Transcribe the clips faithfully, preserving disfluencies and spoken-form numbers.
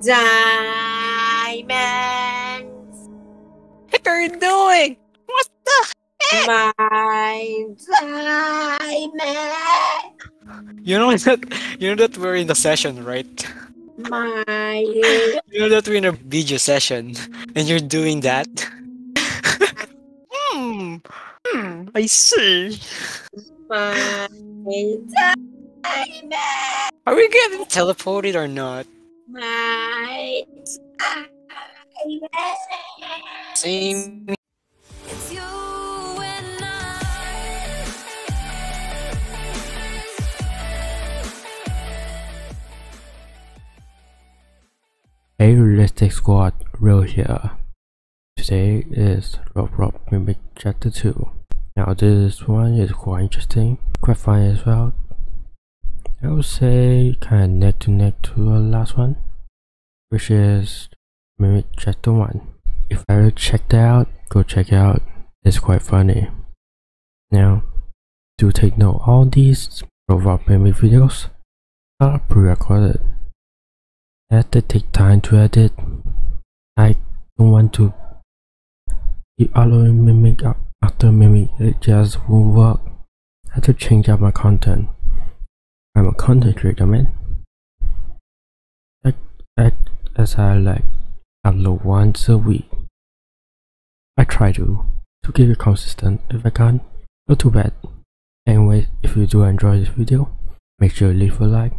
Diamonds. What are you doing? What the heck? My diamond. You know that you know that we're in the session, right? My. You know that we're in a video session, and you're doing that. hmm. Hmm. I see. My diamond. Are we getting teleported or not? My diamond. Same. Hey realistic squad, Real here. Today is Roblox Mimic Chapter two. Now this one is quite interesting, quite fun as well. I would say kinda neck to neck to the last one, which is Mimic Chapter one. If I ever check that out, go check it out, it's quite funny. Now, do take note all these Roblox Mimic videos are pre-recorded, as they take time to edit. I don't want to keep uploading Mimic up after Mimic, it just won't work. I have to change up my content. I'm a content creator, man. I, I, as I like, upload once a week. I try to, to keep it consistent. If I can't, not too bad. Anyway, if you do enjoy this video, make sure you leave a like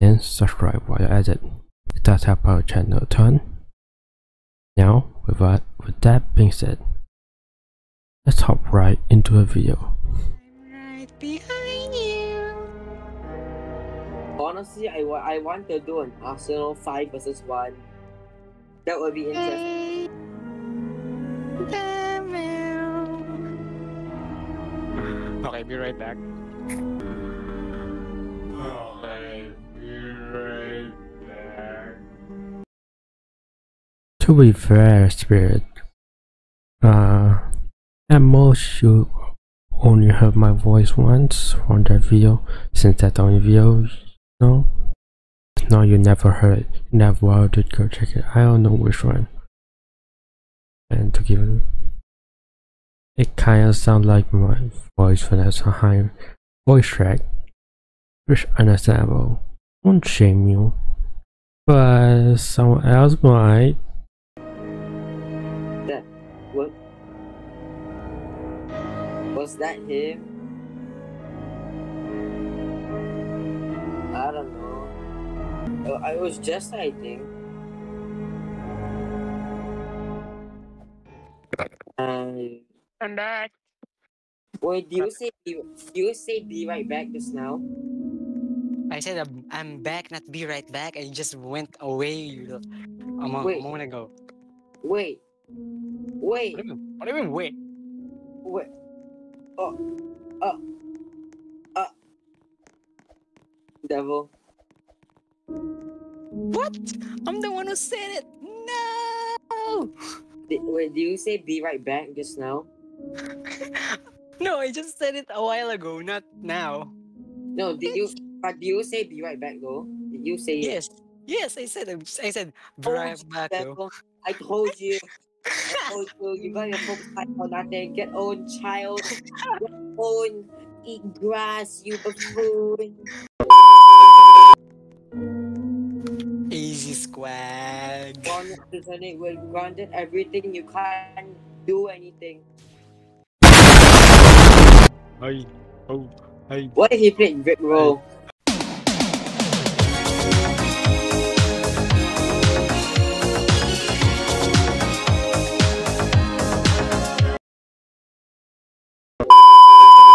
and subscribe while I edit. It does help our channel a ton. Now, with that, with that being said, let's hop right into a video. I'm right behind you. Honestly, I, wa I want to do an Arsenal five versus one. That would be interesting. Okay, be right back. Okay, be right back. To be fair, Spirit, uh, at most you only heard my voice once on that video, since that's the only video, you know? No, you never heard it, you never did, go check it, I don't know which one. And to give it, it kinda sounds like my voice for that high voice track, which understandable, won't shame you, but someone else might. What? Was that him? I don't know. I was just I think. Um, I'm back. Wait, do you say do you say be right back just now? I said I'm, I'm back, not be right back, and you just went away a moment ago. Wait. Wait. What do you mean, what do you mean wait? Wait. Oh. Oh. Oh. Devil. What? I'm the one who said it. No. Did, wait, did you say be right back just now? No, I just said it a while ago, not now. No, did you? But did you say be right back though? Did you say yes? Yes, yes I said. I said be right back though. I told you. Oh, so you got your focus on nothing. Get own child. Get own. Eat grass. You buffoon. Easy squad. It will grounded everything. You can't do anything. I oh I. What if he played Rick Roll?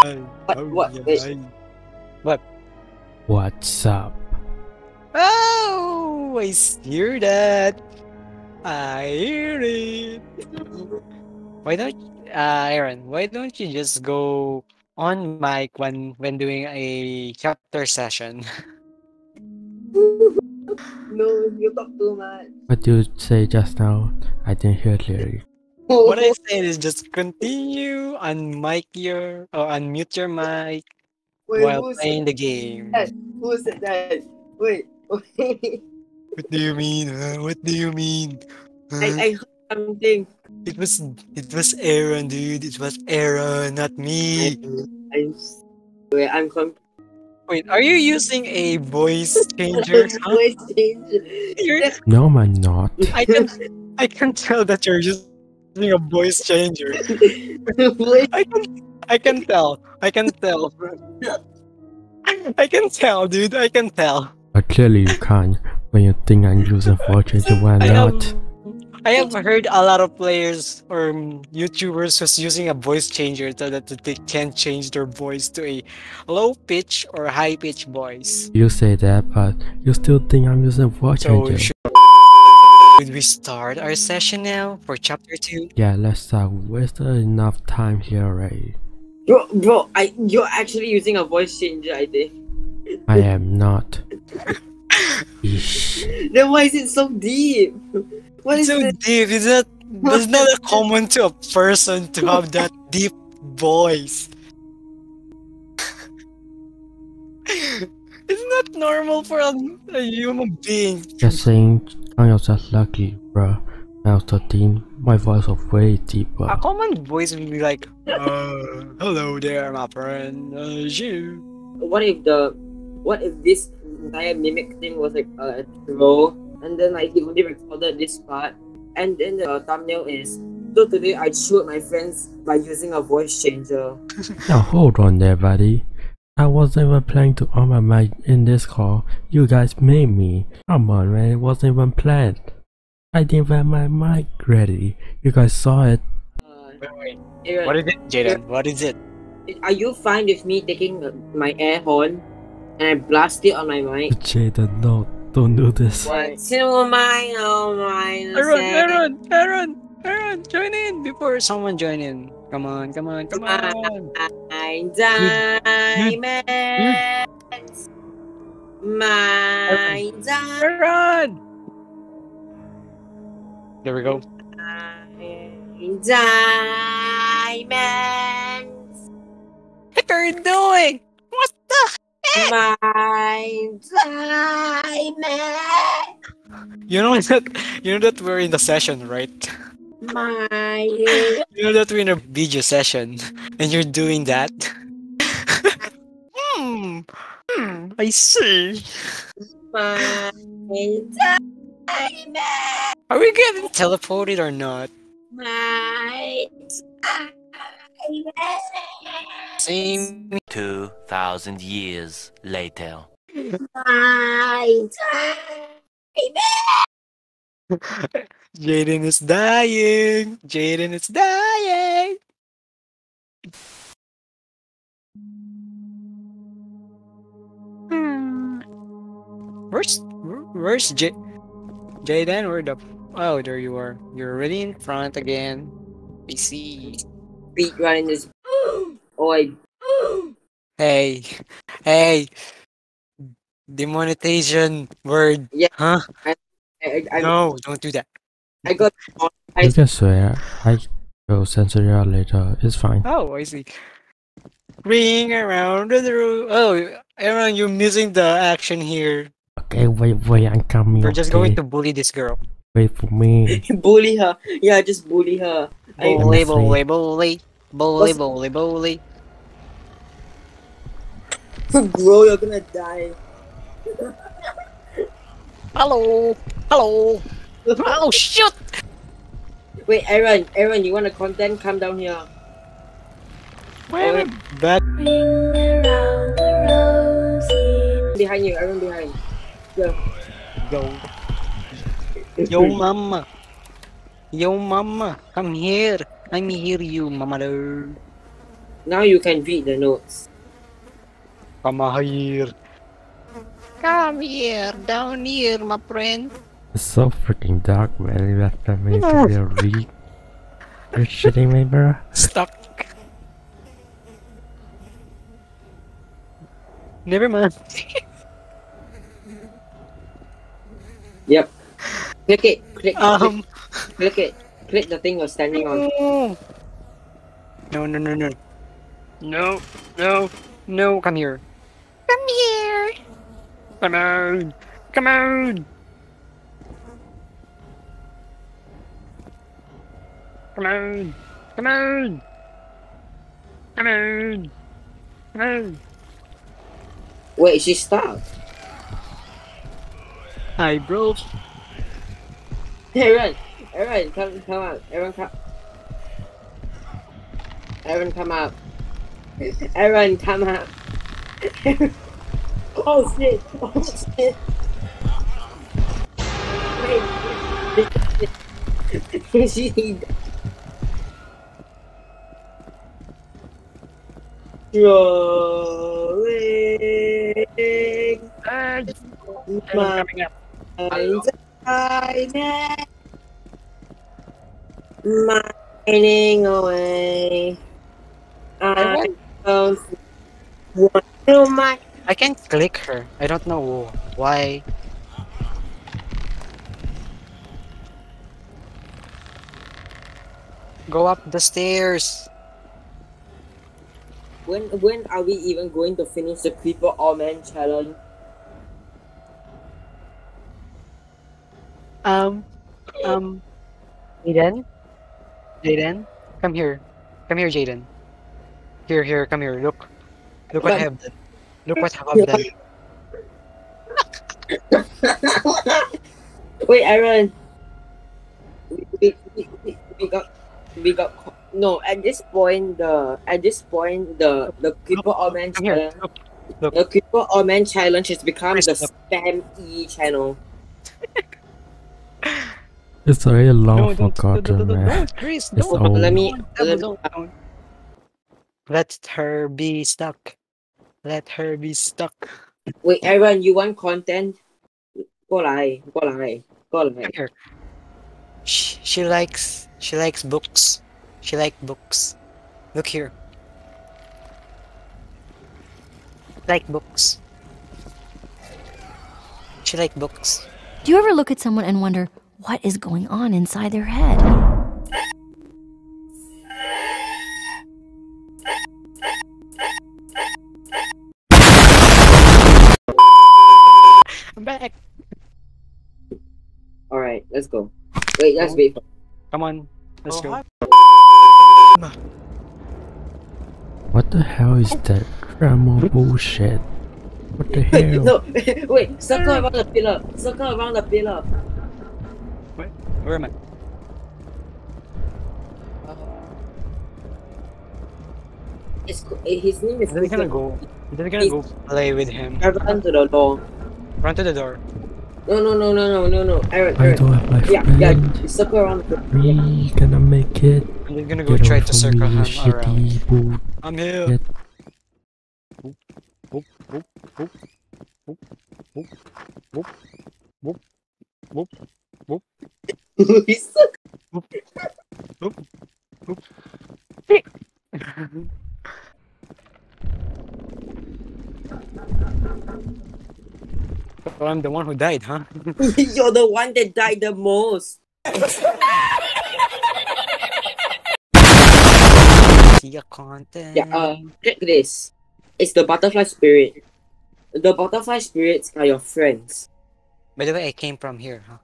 What? Oh, what? Yeah, what? What's up? Oh, I hear that. I hear it. Why don't, uh, Aaron? Why don't you just go on mic when when doing a chapter session? No, you talk too much. What you say just now? I didn't hear clearly. What I said is just continue, unmic your or unmute your mic. Wait, while playing the game. Who said that? Wait, What do you mean? Uh, what do you mean? Huh? I, I heard something. It was it was Aaron, dude. It was Aaron, not me. I'm wait, I'm confused. Wait, are you using a voice changer? Huh? Voice changer. You're... No, I'm not. I can I can tell that you're just using a voice changer. I can I can tell. I can tell. I can tell, dude. I can tell. But clearly you can't. When you think I'm using voice changer, why I not? Have, I have heard a lot of players or um, YouTubers who's using a voice changer so that they can change their voice to a low pitch or high pitch voice. You say that, but you still think I'm using voice so changer. Should, should we start our session now for chapter two? Yeah, let's start. We wasted enough time here already. Bro, bro, I, you're actually using a voice changer, I think. I am not. Then why is it so deep? What it's is so it? Deep? It's not, it's not common to a person to have that deep voice. It's not normal for a, a human being. Just saying, I was just lucky, bruh. When I was thirteen, my voice was way deeper. A common voice would be like, uh, hello there, my friend. Uh, you. What if the, what if this entire mimic thing was like a troll? And then like he only recorded this part, and then the uh, thumbnail is, so today I showed my friends by using a voice changer. Now hold on there, buddy. I wasn't even planning to on my mic in this call. You guys made me. Come on, man, it wasn't even planned. I didn't have my mic ready. You guys saw it. Uh, wait, wait. What is it, Jaden? What is it? Are you fine with me taking my air horn and I blast it on my mic? Jaden, no. Don't do this. What? So mine, oh mine. Aaron, Aaron, Aaron, Aaron, join in before someone join in. Come on, come on, come on. Mine diamonds. Mine diamonds. Aaron. There we go. Mine diamonds. What are you doing? What the? My diamond. You know that you know that we're in the session, right? My you know that we're in a video session and you're doing that. hmm. hmm. I see. My diamond. Are we getting teleported or not? My diamond. Same. Two thousand years later. My time. Jaden is dying. Jaden is dying. Hmm. Where's where's J Jaden? Where the? Oh, there you are. You're already in front again. I see. Beat running this. Oi. Hey. Hey. Demonetization word. Yeah. Huh? I, I, I, no, don't do that. I got. I you can swear. I will censor you out later. It's fine. Oh, I see. Ring around the room. Oh, Aaron, you're missing the action here. Okay, wait, wait, I'm coming. You're just okay. Going to bully this girl. Wait for me. Bully her. Yeah, just bully her. Bully, bully, bully, bully, bully, bully. Bro, you're gonna die. Hello, hello. Oh shoot! Wait, Aaron, Aaron, you want a content? Come down here. Where? That. Behind you, Aaron, behind. Go. Go. Yo mama, yo mama, come here. Let me hear you, mama. Now you can read the notes. Come here. Come here, down here, my friend. It's so freaking dark, man. You have to make me read. You're shitting me, bro. Stop. Never mind. Yep. Click it, click, um, click, click it, click the thing you're standing on. No, no, no, no. No, no, no, come here. Come here. Come on. Come on! Come on! Come on! Come on! Come on! Wait, is she stuck? Hi, bro. Everyone, everyone, come, come out! Everyone, come! Everyone, come out! Everyone, come out! Oh shit! Oh shit! She rolling my up. Mining away. I don't want to mine. I can't click her. I don't know why. Go up the stairs. When when are we even going to finish the Creeper Omen challenge? Um, um, Jaden, Jaden, come here, come here, Jaden. Here, here, come here. Look, look what I have done. Look what I have done. Wait, Aaron. We we we we got. We got no. At this point, the at this point, the the Creeper Omen challenge, look, look. the Creeper Omen challenge has become the spam E channel. It's already long forgotten, man. Chris, no. Let me. Let, me let her be stuck. Let her be stuck. Wait, Aaron, you want content? Go lie, go lie, go lie. She she likes. She likes books. She likes books. Look here. Like books. She likes books. Do you ever look at someone and wonder what is going on inside their head? I'm back. All right, let's go. Wait, let's wait. Come on, let's oh, go. Hi. What the hell is that grandma bullshit? What the hell? No, wait, circle around the pillar. Circle around the pillar. Wait, where am I? Uh, it's, his name is. They're gonna go. They're gonna go play with him. Run to the door. Run to the door. No, no, no, no, no, no, no, Aaron, Aaron. I don't have my friend. Yeah, yeah, circle around the corner. We gonna make it. I'm gonna go Get try to circle him around. Boot. I'm here. Boop, boop, boop, boop, boop, boop, boop, boop, boop, boop, boop. He sucks. Boop, boop, boop, boop. So I'm the one who died, huh? You're the one that died the most. See your content. Yeah, uh, check this. It's the butterfly spirit. The butterfly spirits are your friends. By the way, I came from here, huh?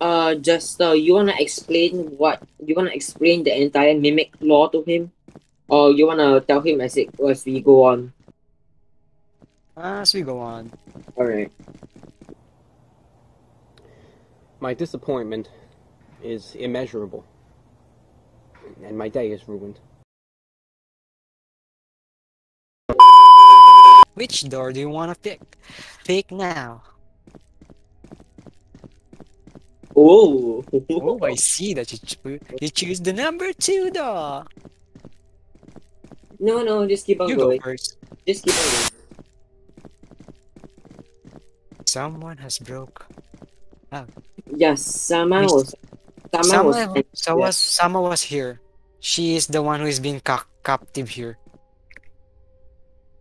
Uh, just uh, you wanna explain what? You wanna explain the entire mimic lore to him, or you wanna tell him as it as we go on? As we go on. Alright. My disappointment is immeasurable, and my day is ruined. Which door do you want to pick? Pick now. Oh, oh! I see that you cho you choose the number two door. No, no, just keep on you going. You go first. Just keep on going. Someone has broke out. Oh. Yes, Sama was. Sama, Sama was. So was Sama was here. She is the one who is being ca captive here.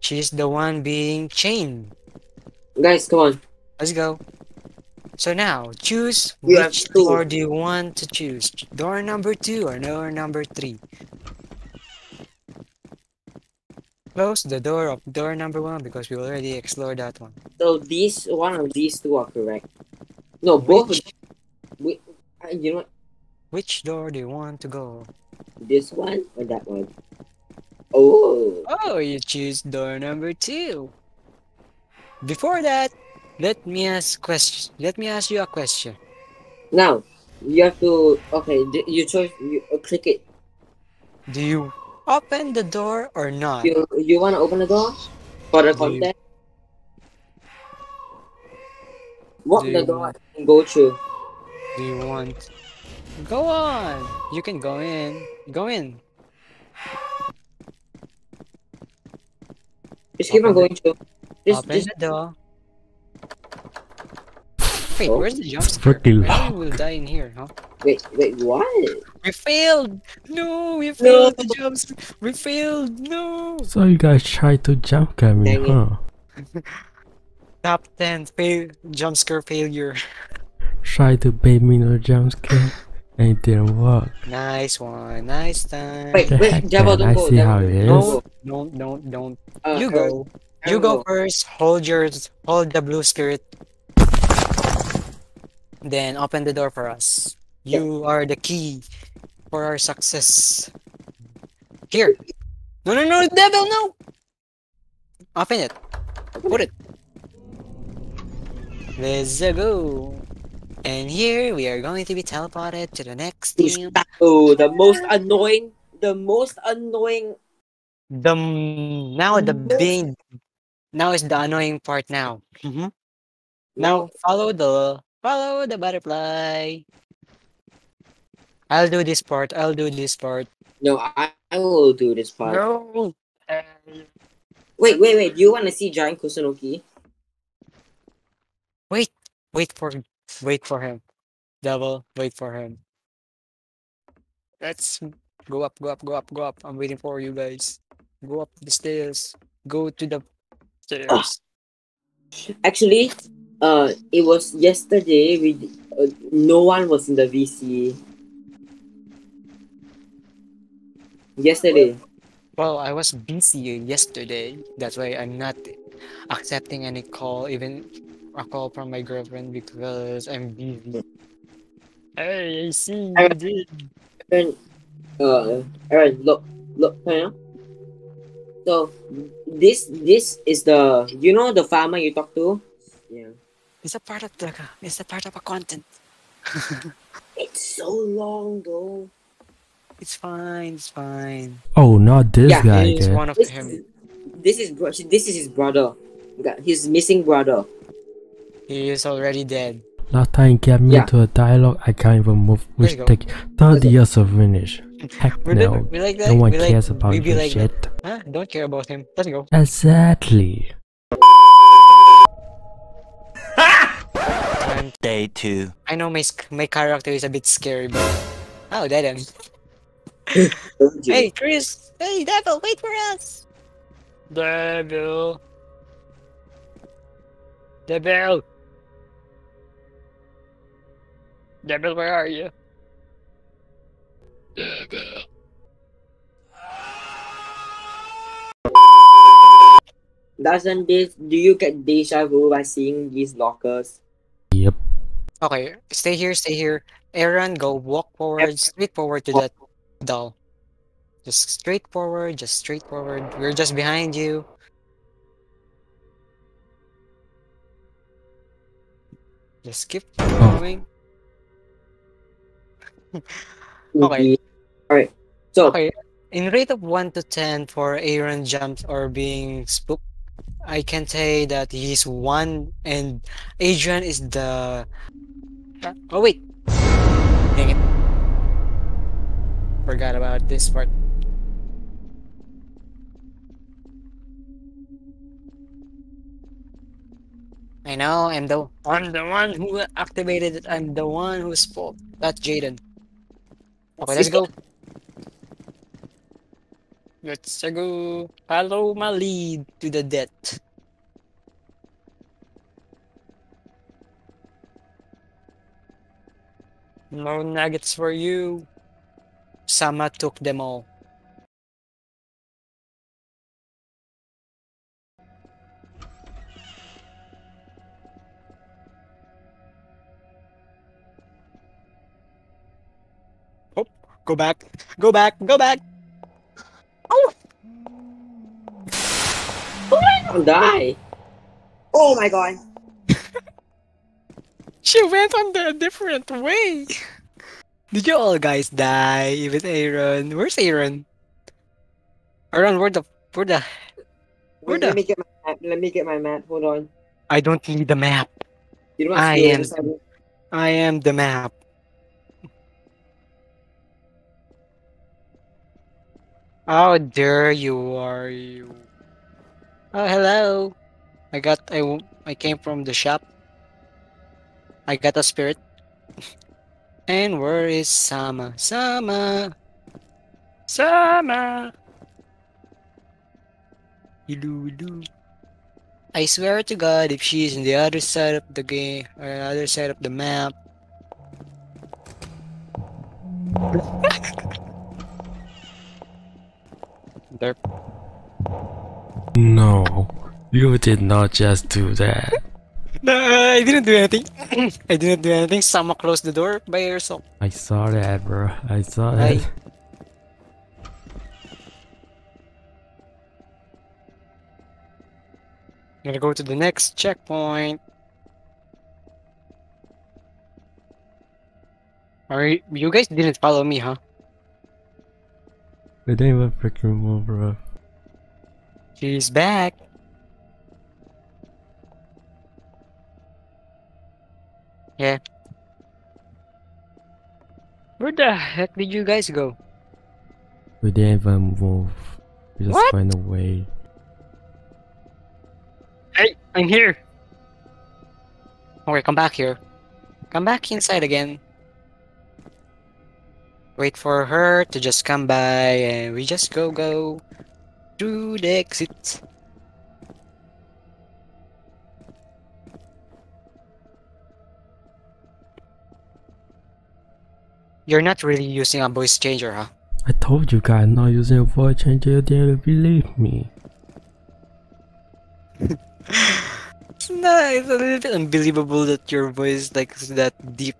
She is the one being chained. Guys, come on. Let's go. So now, choose you which door do you want to choose? Door number two or door number three? Close the door of door number one because we already explored that one. So these one of these two are correct. No, both. Which, of, we, uh, you know. Which door do you want to go? This one or that one? Oh. Oh, you choose door number two. Before that, let me ask question. Let me ask you a question. Now, you have to. Okay, you choose. You uh, click it. Do you open the door or not? You you wanna open the door for the content? Walk the door and go through. Do you want? Go on. You can go in. Go in. Just keep on going through. Just open the door. Wait, where's the jump scare? Maybe we'll die in here, huh? Wait, wait, what? We failed! No, we failed no. the jump scare! We failed! No! So you guys tried to jump scare me, huh? Top ten fail jump scare failure. Tried to bait me no jump scare and it didn't work. Nice one, nice time. Wait, wait, Jabba, don't go. I see how it is. No, don't, don't, don't. Uh, you go. You go, go first, hold yours, hold the blue spirit. Then open the door for us. You are the key for our success. Here. No, no, no, devil, no! Open it. Put it. Let's go. And here we are going to be teleported to the next team. Oh, the most annoying. The most annoying. The now the being. Now is the annoying part. Now. Mm-hmm. Now follow the. Follow the butterfly. I'll do this part. I'll do this part. No, I, I will do this part. No. Uh, wait, wait, wait. Do you want to see Giant Kusunoki? Wait, wait for, wait for him. Devil, wait for him. Let's go up, go up, go up, go up. I'm waiting for you guys. Go up the stairs. Go to the stairs. Uh, actually. Uh, it was yesterday. We uh, no one was in the V C. Yesterday. Well, I was busy yesterday. That's why I'm not accepting any call, even a call from my girlfriend, because I'm busy. Hey, I see you did. Aaron, uh, Aaron, look, look, huh? So this, this is the you know the farmer you talk to. Yeah. It's a part of the, it's a part of a content. It's so long though. It's fine, it's fine. Oh, not this yeah, guy. He's one of this, him. This is this is his brother. His missing brother. He is already dead. Last time he got me yeah. into a dialogue, I can't even move. Which take thirty years to finish. Heck no. Be like that. No one like, cares about this like shit. That. Huh? Don't care about him. Let's go. Exactly. Day two. I know my my character is a bit scary, but oh, that ends. Hey, Chris. Hey, Devil, wait for us. Devil. Devil. Devil, where are you? Devil. Doesn't this? Do you get deja vu by seeing these lockers? Yep. Okay, stay here, stay here. Aaron, go walk forward, straight forward to that doll. Just straight forward, just straight forward. We're just behind you. Just keep going. Okay. Alright, so. Okay. In rate of one to ten for Aaron jumps or being spooked, I can say that he's one and Adrian is the... Oh wait! Dang it. Forgot about this part. I know, I'm the, I'm the one who activated it. I'm the one who spoke. That's Jaden. Okay, let's go. Let's go. Follow my lead to the death. No nuggets for you. Sama took them all. Go back. Go back. Go back. Oh! Oh my god! I'll die. Oh my god. She went on the different way. Did you all guys die? Even Aaron. Where's Aaron? Aaron, where the where the where Wait, the? Let me get my map. Let me get my map. Hold on. I don't need the map. You don't I am. Understand. I am the map. Oh, there you are, you. Oh, hello. I got. I I came from the shop. I got a spirit. And where is Sama? Sama. Sama. Hello, hello. I swear to God, if she's on the other side of the game or the other side of the map. There. No, you did not just do that. No, I didn't do anything. I didn't do anything. Sama closed the door by herself. I saw that, bro. I saw that. I I'm gonna go to the next checkpoint. Alright, you guys didn't follow me, huh? They didn't even freaking move, bro. She's back. Yeah. Where the heck did you guys go? We didn't even move. We just what? Find a way. Hey, I'm here. Okay, come back here. Come back inside again. Wait for her to just come by and we just go go through the exit. You're not really using a voice changer, huh? I told you guys not using a voice changer, you didn't believe me. It's not, it's a little bit unbelievable that your voice like is that deep.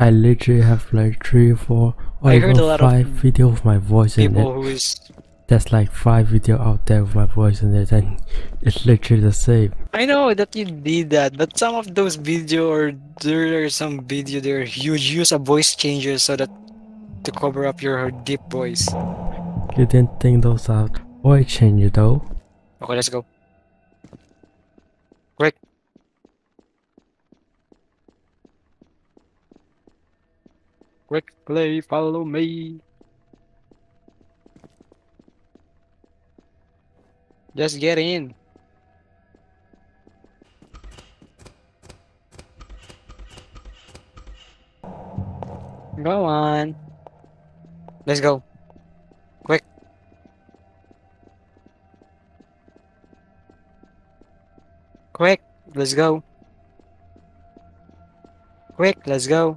I literally have like three or four or I heard a lot five of video of my voice in it. Who is... That's like five video out there of my voice in it and it's literally the same. I know that you did that, but some of those video or there are some video there you use a voice changer so that to cover up your deep voice. You didn't think those are voice changer though. Okay, let's go. Quick. Quick play, follow me. Just get in. Go on. Let's go. Quick. Quick, let's go. Quick, let's go.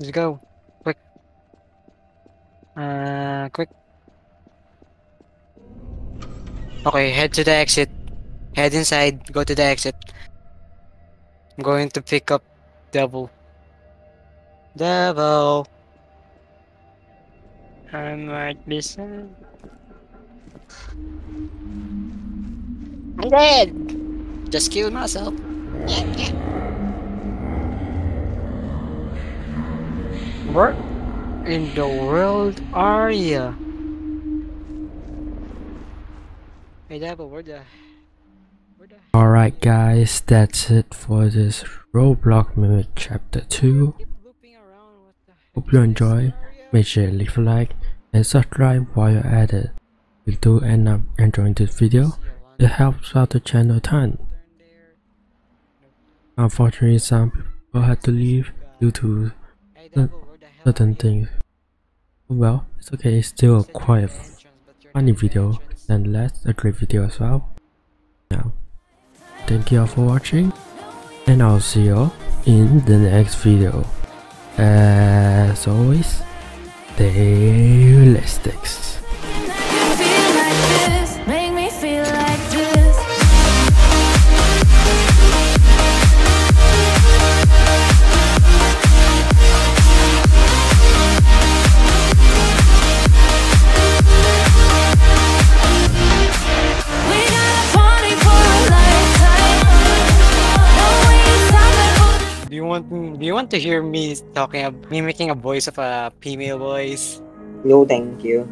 Let's go. Quick. Uh, quick. Okay, head to the exit. Head inside, go to the exit. I'm going to pick up Devil. Devil. I'm like this. I'm dead! Just killed myself. Yeah, yeah. Where in the world are you? Hey, Devil, where the... Where the... Alright guys, that's it for this Roblox Mimic Chapter two. Hope you enjoy. Make sure to leave a like and subscribe while you're at it. If you do end up enjoying this video, it helps out the channel a ton. Unfortunately, some people had to leave due to certain things. Well, it's okay, it's still quite a funny video, and that's a great video as well. Now, thank you all for watching, and I'll see you all in the next video. As always, stay realistic. want do you want to hear me talking, mimicking a voice of a female voice? No, thank you.